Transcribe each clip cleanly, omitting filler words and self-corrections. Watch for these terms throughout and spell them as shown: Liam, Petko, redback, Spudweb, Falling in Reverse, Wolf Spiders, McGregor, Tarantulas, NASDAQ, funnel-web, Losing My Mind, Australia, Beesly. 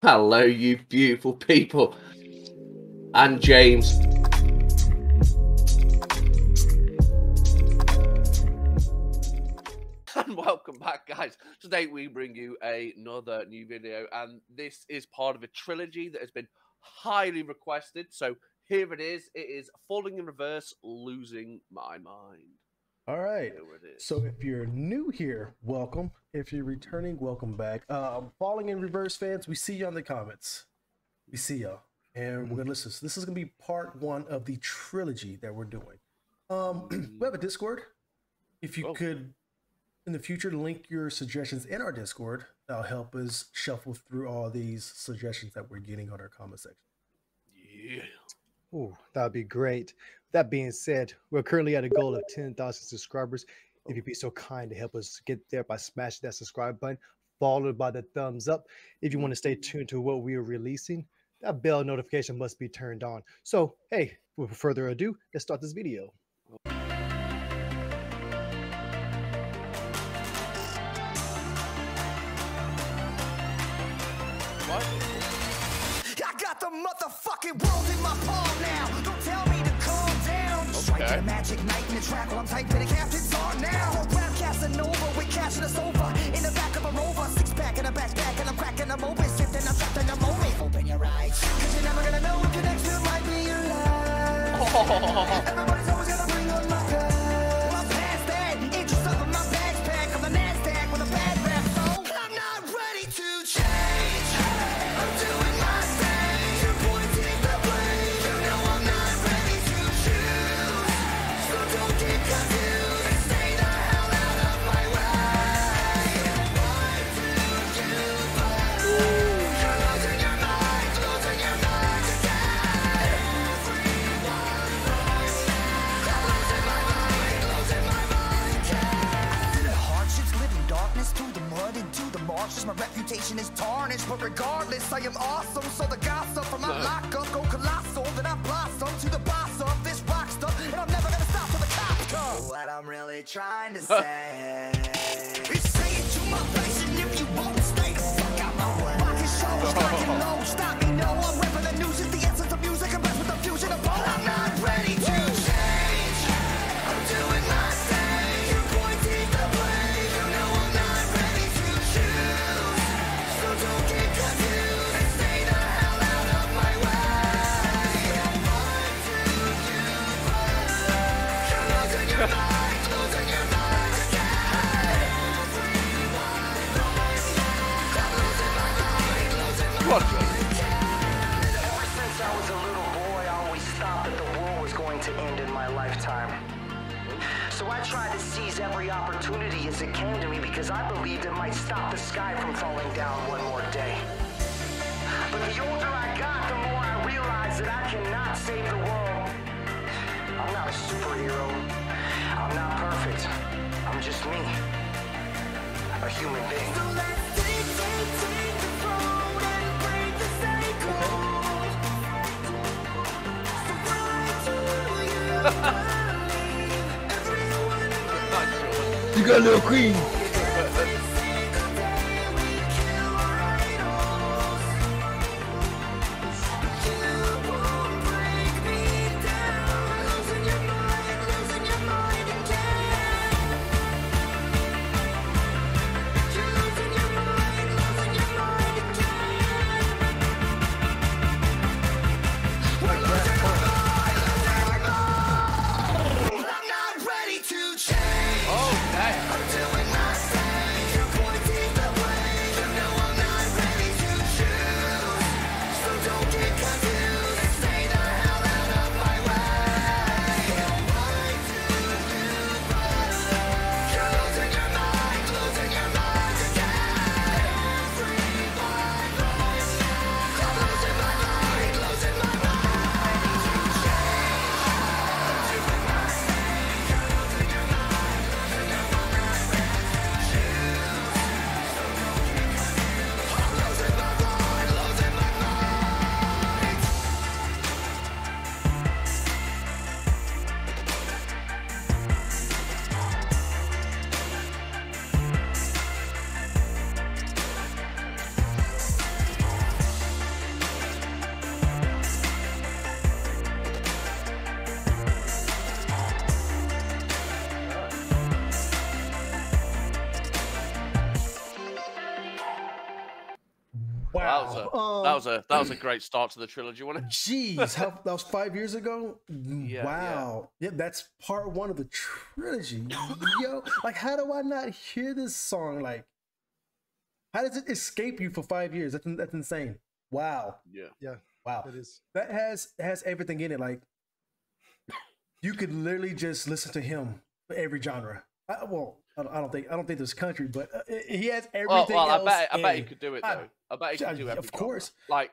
Hello, you beautiful people, and James. And welcome back, guys. Today we bring you another new video, and this is part of a trilogy that has been highly requested. So here it is. It is Falling in Reverse, Losing My Mind. All right, so if you're new here, welcome. If you're returning, welcome back. Falling in Reverse fans, we see you in the comments. We see y'all. And we're going to listen. So this is going to be part one of the trilogy that we're doing. We have a Discord. If you could, in the future, link your suggestions in our Discord. That'll help us shuffle through all these suggestions that we're getting on our comment section. Yeah. Oh, that'd be great. That being said, we're currently at a goal of 10,000 subscribers. If you'd be so kind to help us get there by smashing that subscribe button, followed by the thumbs up. If you want to stay tuned to what we are releasing, that bell notification must be turned on. So, hey, without further ado, let's start this video. I got the motherfucking world in my palm now. Don't tell me to calm down. Strike to the magic night in the track while I'm typing the captain's on now. Grab Casanova, we're cashing us over. In the back of a Rover, six pack in a backpack, and I'm cracking them open, sitting up trapped in the moment. Open your eyes, cause you're never gonna know what your next film might be your life. Everybody's always gonna bring up my gun. Well, I'm past that, interest up in my backpack. I'm a NASDAQ with a bad rap, so I'm not ready to change. I'm doing my thing. Your boy take the blame. You know I'm not ready to choose, so don't get confused and stay the hell out of my way. Why do you fight? You're losing your mind again. Everyone wants me. I'm losing my mind again. Through the hardships, living darkness, through the mud and to the marshes, my reputation is tarnished, but regardless, I am awesome. So the gossip from my lockup go colossal, then I blossom to the boss of this rock stuff, and I'm never gonna stop till the cops come. What I'm really trying to say is say it to my face, and if you won't stay the fuck out my way, I can show us like you know. Stop me, no, I'm ripping the news, it's the essence of music, I'm blessed with the fusion of all. I'm not ready to change. I'm doing my thing. Your boy take the blame. You know I'm not ready to choose, so don't get confused and stay the hell out of my way. Why do you fight? You're losing your mind again. Everyone wants me. I'm losing my mind again. Ever since I was a little boy, I always thought that the war was going to end in my lifetime. So I tried to seize every opportunity as it came to me because I believed it might stop the sky from falling down one more day. But the older I got, the more I realized that I cannot save the world. I'm not a superhero. I'm not perfect. I'm just me. A human being. So let's take the throne and break the cycle. So why do you fight? Everyone wants me. You got a little queen. Every single day we kill our idols. You won't break me down. Losing your mind again. You're losing your mind again. We're losing our mind, losing our mind. I'm not ready to change. I'm doing my Wow. That was a great start to the trilogy, wasn't it? Jeez, that was 5 years ago? Yeah, wow. Yeah. Yeah, that's part one of the trilogy. Yo, like, how do I not hear this song? Like, how does it escape you for 5 years? That's insane. Wow. Yeah. Yeah. Wow. It is. That has everything in it. Like, you could literally just listen to him for every genre. I don't think there's country, but he has everything. Else I bet he could do it though. I bet he could do every. Of course. Genre.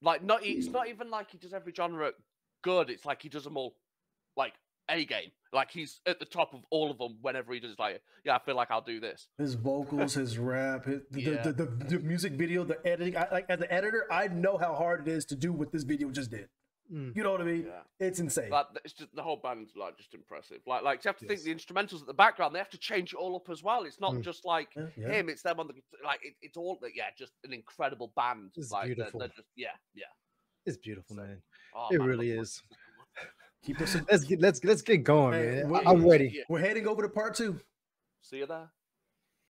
Like not. It's not even like he does every genre good. It's like he does them all, like a game. Like he's at the top of all of them. Whenever he does, like, yeah, I feel like I'll do this. His vocals, his rap, the music video, the editing. Like as an editor, I know how hard it is to do what this video just did. You know what I mean? Yeah. It's insane. Like, it's just, the whole band's like just impressive. Like you have to think the instrumentals at the background. They have to change it all up as well. It's not just like him. It's them on the like. It's all just an incredible band. It's like, beautiful. They're just, yeah. It's beautiful, man. Oh, it really is. Keep us. Let's get going, man. I'm ready. We're heading over to part 2. See you there.